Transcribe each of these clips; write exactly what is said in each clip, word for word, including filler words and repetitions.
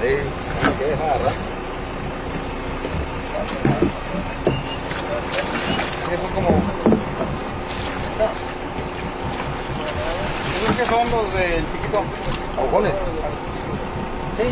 Hey, qué jarra. Eso como... ¿Esos que son los del piquito? ¿Agujones? Sí.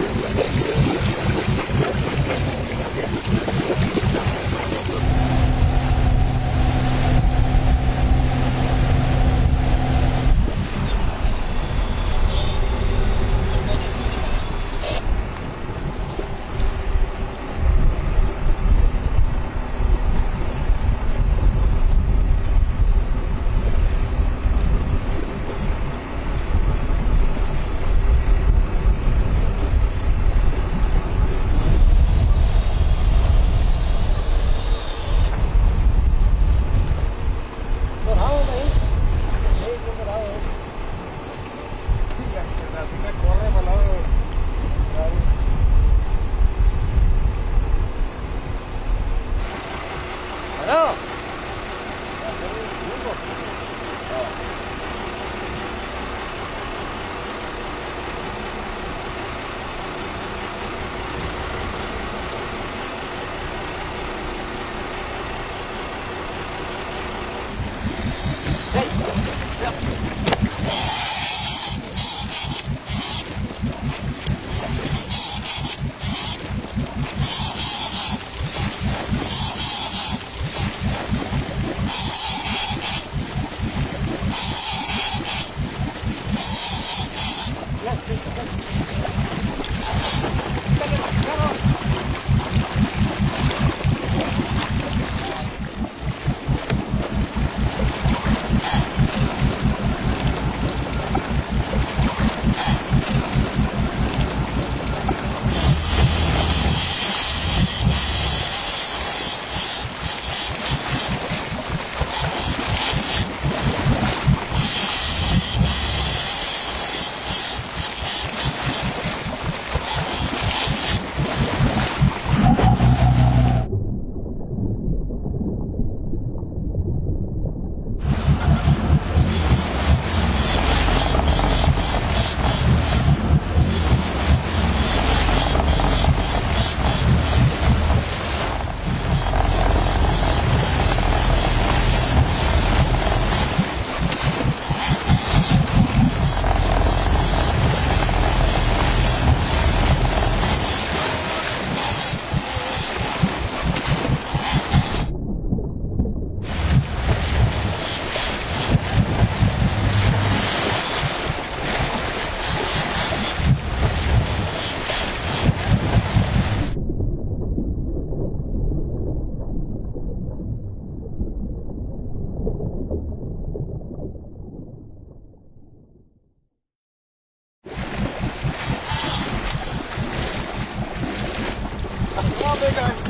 Big guy.